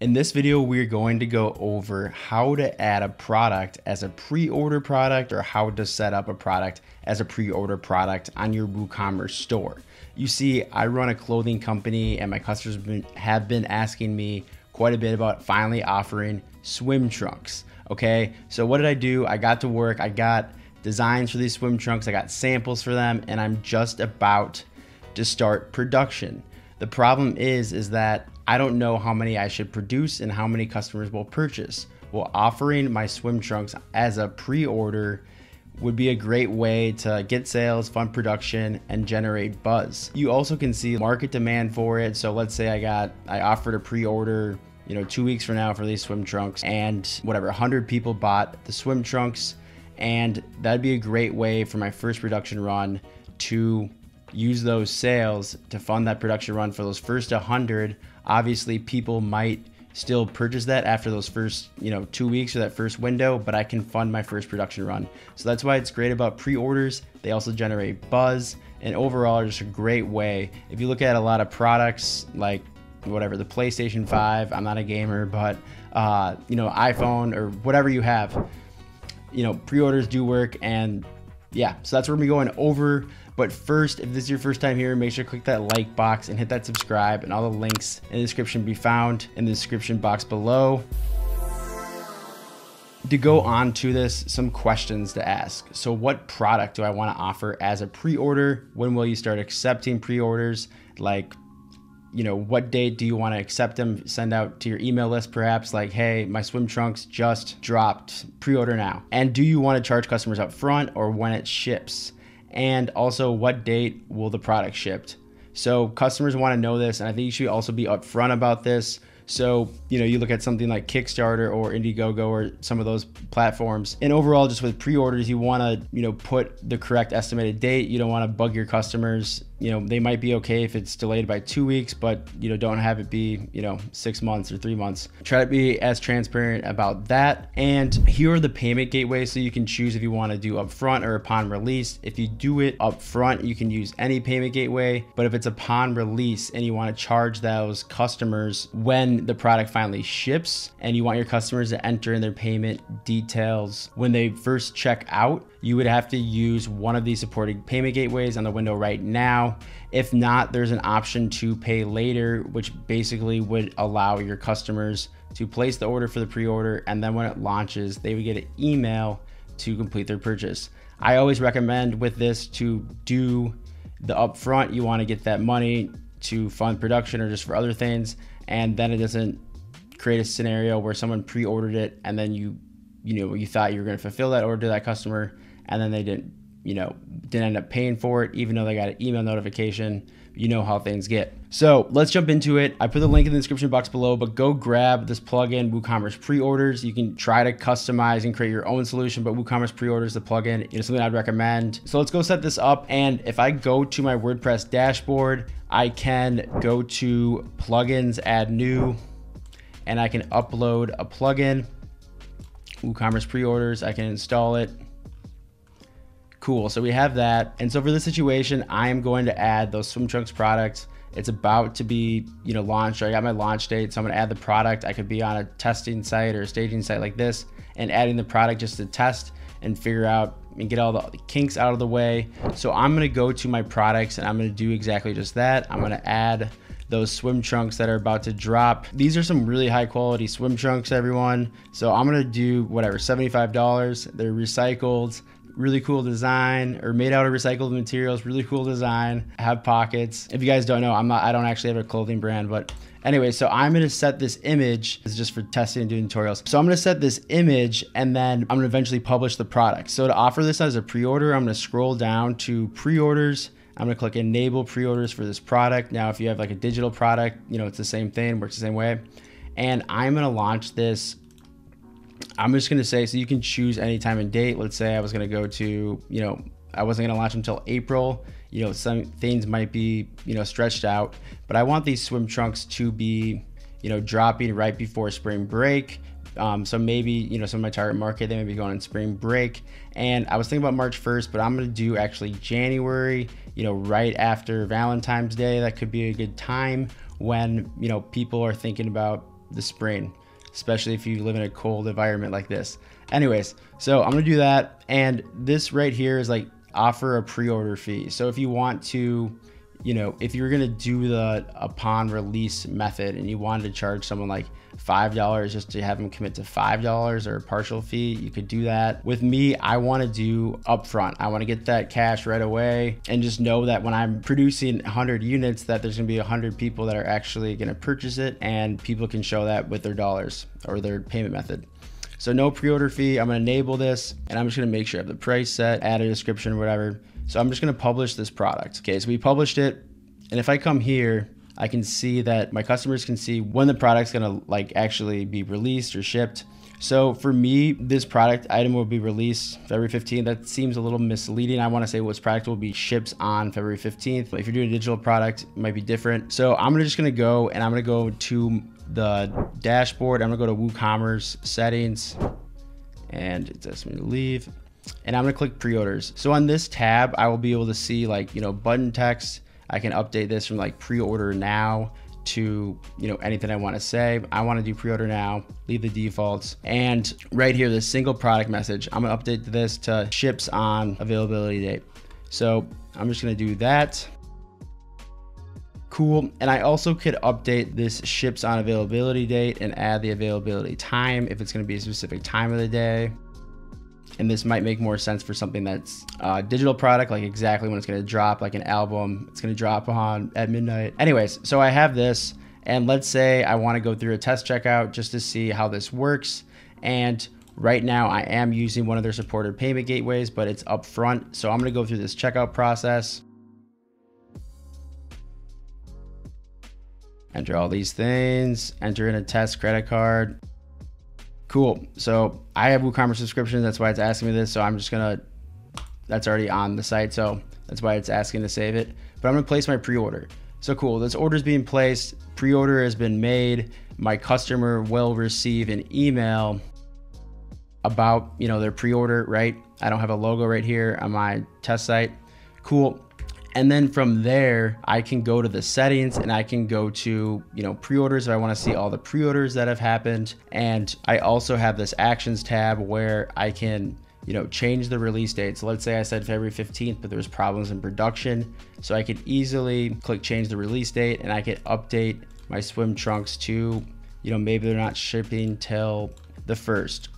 In this video, we're going to go over how to add a product as a pre-order product, or how to set up a product as a pre-order product on your WooCommerce store. You see, I run a clothing company and my customers have been asking me quite a bit about finally offering swim trunks. Okay, so what did I do? I got to work, I got designs for these swim trunks, I got samples for them, and I'm just about to start production. The problem is that I don't know how many I should produce and how many customers will purchase. Well, offering my swim trunks as a pre-order would be a great way to get sales, fund production, and generate buzz. You also can see market demand for it. So let's say I offered a pre-order, 2 weeks from now for these swim trunks, and whatever, 100 people bought the swim trunks, and that'd be a great way for my first production run to use those sales to fund that production run for those first 100. Obviously, people might still purchase that after those first 2 weeks or that first window, but I can fund my first production run. So that's why it's great about pre-orders. They also generate buzz, and overall just a great way. If you look at a lot of products like whatever, the PlayStation 5, I'm not a gamer, but iPhone or whatever you have, pre-orders do work. And yeah, so that's what we're going over. But first, if this is your first time here, make sure to click that like box and hit that subscribe, and all the links in the description be found in the description box below. To go on to this, some questions to ask. So what product do I want to offer as a pre-order? When will you start accepting pre-orders? Like, what date do you want to accept them? Send out to your email list, perhaps, like, hey, my swim trunks just dropped, pre-order now. And do you want to charge customers up front or when it ships? And also, what date will the product ship? So customers want to know this, and I think you should also be upfront about this. So, you look at something like Kickstarter or Indiegogo or some of those platforms. And overall, just with pre-orders, you want to, put the correct estimated date. You don't want to bug your customers. They might be okay if it's delayed by 2 weeks, but, don't have it be, 6 months or 3 months. Try to be as transparent about that. And here are the payment gateways. So you can choose if you want to do upfront or upon release. If you do it upfront, you can use any payment gateway. But if it's upon release and you want to charge those customers when the product finally ships, and you want your customers to enter in their payment details when they first check out, you would have to use one of these supported payment gateways on the window right now. If not, there's an option to pay later, which basically would allow your customers to place the order for the pre-order, and then when it launches, they would get an email to complete their purchase. I always recommend with this to do the upfront. You want to get that money to fund production or just for other things, and then it doesn't create a scenario where someone pre-ordered it and then you thought you were going to fulfill that order to that customer, and then they didn't end up paying for it, even though they got an email notification. How things get. So let's jump into it. I put the link in the description box below, but go grab this plugin, WooCommerce Pre-Orders. You can try to customize and create your own solution, but WooCommerce Pre-Orders, the plugin, is something I'd recommend. So let's go set this up. And if I go to my WordPress dashboard, I can go to plugins, add new, and I can upload a plugin, WooCommerce Pre-Orders. I can install it. Cool, so we have that. And so for this situation, I am going to add those swim trunks products. It's about to be, launched. I got my launch date, so I'm gonna add the product. I could be on a testing site or a staging site like this, and adding the product just to test and figure out and get all the kinks out of the way. So I'm gonna go to my products, and I'm gonna do exactly just that. I'm gonna add those swim trunks that are about to drop. These are some really high quality swim trunks, everyone. So I'm gonna do whatever, $75. They're recycled. Really cool design, or made out of recycled materials. Really cool design. I have pockets. If you guys don't know, I don't actually have a clothing brand, but anyway, so I'm going to set this image. This is just for testing and doing tutorials. So I'm going to set this image, and then I'm going to eventually publish the product. So to offer this as a pre-order, I'm going to scroll down to pre-orders. I'm going to click enable pre-orders for this product. Now, if you have like a digital product, it's the same thing, works the same way. And I'm going to launch this. I'm just gonna say, so you can choose any time and date. Let's say I was gonna go to, I wasn't gonna launch them until April. Some things might be, stretched out, but I want these swim trunks to be, dropping right before spring break. So maybe, some of my target market, they may be going on spring break. And I was thinking about March 1st, but I'm gonna do actually January, right after Valentine's Day. That could be a good time when, people are thinking about, the spring, especially if you live in a cold environment like this. Anyways, so I'm gonna do that. And this right here is like offer a pre-order fee. So if you want to, you know, if you're gonna do the upon release method and you wanted to charge someone like $5 just to have them commit to $5 or a partial fee, you could do that. With me, I wanna do upfront. I wanna get that cash right away and just know that when I'm producing 100 units that there's gonna be 100 people that are actually gonna purchase it, and people can show that with their dollars or their payment method. So no pre-order fee, I'm gonna enable this and I'm just gonna make sure I have the price set, add a description, whatever. So I'm just gonna publish this product. Okay, so we published it. And if I come here, I can see that my customers can see when the product's gonna like actually be released or shipped. So for me, this product item will be released February 15th. That seems a little misleading. I wanna say what's product will be shipped on February 15th. If you're doing a digital product, it might be different. So I'm just gonna go and I'm gonna go to the dashboard. I'm gonna go to WooCommerce settings and it tells me to leave. And I'm gonna click pre-orders. So on this tab, I will be able to see like, you know, button text. I can update this from like pre-order now to, you know, anything I wanna say. I wanna do pre-order now, leave the defaults. And right here, the single product message, I'm gonna update this to ships on availability date. So I'm just gonna do that. Cool. And I also could update this ships on availability date and add the availability time if it's gonna be a specific time of the day. And this might make more sense for something that's a digital product, like exactly when it's gonna drop, like an album, it's gonna drop on at midnight. Anyways, so I have this, and let's say I wanna go through a test checkout just to see how this works. And right now I am using one of their supported payment gateways, but it's upfront. So I'm gonna go through this checkout process. Enter all these things, enter in a test credit card. Cool, so I have WooCommerce subscriptions, that's why it's asking me this. So I'm just gonna, that's already on the site, so that's why it's asking to save it. But I'm gonna place my pre-order. So cool, this order's being placed, pre-order has been made, my customer will receive an email about, you know, their pre-order, right? I don't have a logo right here on my test site, cool. And then from there, I can go to the settings and I can go to, you know, pre-orders. I want to see all the pre-orders that have happened. And I also have this actions tab where I can, you know, change the release date. So let's say I said February 15th, but there was problems in production. So I could easily click change the release date and I could update my swim trunks to, you know, maybe they're not shipping till the 1st.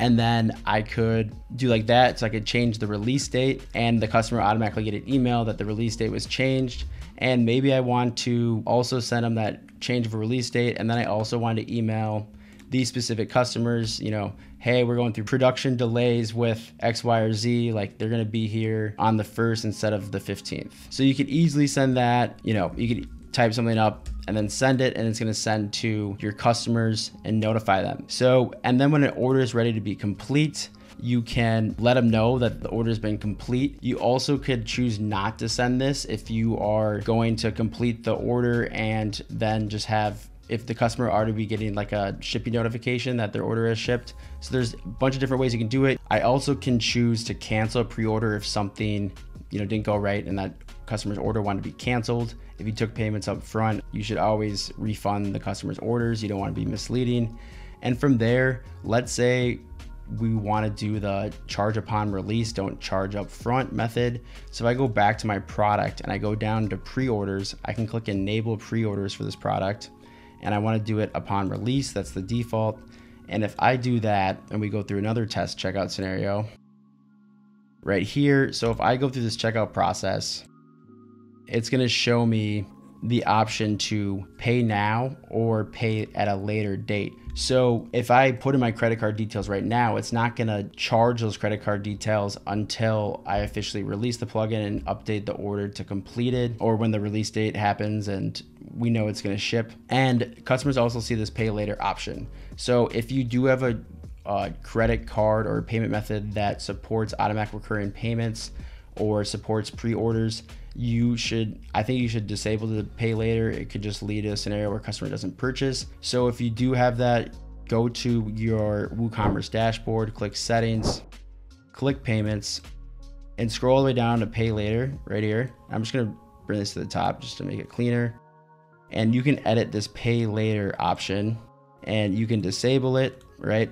And then I could do like that. So I could change the release date and the customer automatically get an email that the release date was changed. And maybe I want to also send them that change of a release date. And then I also want to email these specific customers, you know, hey, we're going through production delays with X, Y, or Z, like they're gonna be here on the 1st instead of the 15th. So you could easily send that, you know, you could type something up and then send it, and it's gonna send to your customers and notify them. So, and then when an order is ready to be complete, you can let them know that the order has been complete. You also could choose not to send this if you are going to complete the order and then just have, if the customer already be getting like a shipping notification that their order is shipped. So there's a bunch of different ways you can do it. I also can choose to cancel a pre-order if something, you know, didn't go right and that customer's order wanted to be canceled. If you took payments up front, you should always refund the customer's orders. You don't want to be misleading. And from there, let's say we want to do the charge upon release, don't charge up front method. So if I go back to my product and I go down to pre-orders, I can click enable pre-orders for this product. And I want to do it upon release, that's the default. And if I do that and we go through another test checkout scenario right here. So if I go through this checkout process, it's gonna show me the option to pay now or pay at a later date. So if I put in my credit card details right now, it's not gonna charge those credit card details until I officially release the plugin and update the order to completed, or when the release date happens and we know it's gonna ship. And customers also see this pay later option. So if you do have a credit card or a payment method that supports automatic recurring payments or supports pre-orders, you should, I think you should disable the pay later. It could just lead to a scenario where a customer doesn't purchase. So if you do have that, go to your WooCommerce dashboard, click settings, click payments, and scroll all the way down to pay later right here. I'm just gonna bring this to the top just to make it cleaner. And you can edit this pay later option. and you can disable it, right?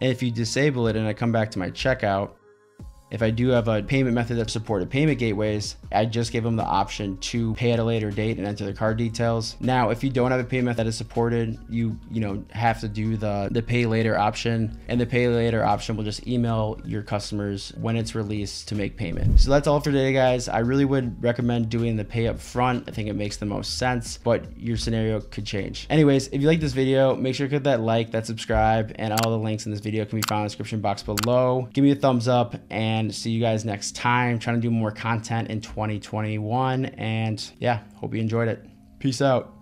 And if you disable it and I come back to my checkout, if I do have a payment method that supported payment gateways, I just give them the option to pay at a later date and enter the card details. Now, if you don't have a payment method that is supported, you have to do the pay later option, and the pay later option will just email your customers when it's released to make payment. So that's all for today, guys. I really would recommend doing the pay up front. I think it makes the most sense, but your scenario could change. Anyways, if you like this video, make sure to click that like, that subscribe, and all the links in this video can be found in the description box below. Give me a thumbs up and see you guys next time. Trying to do more content in 2021, and yeah, hope you enjoyed it. Peace out.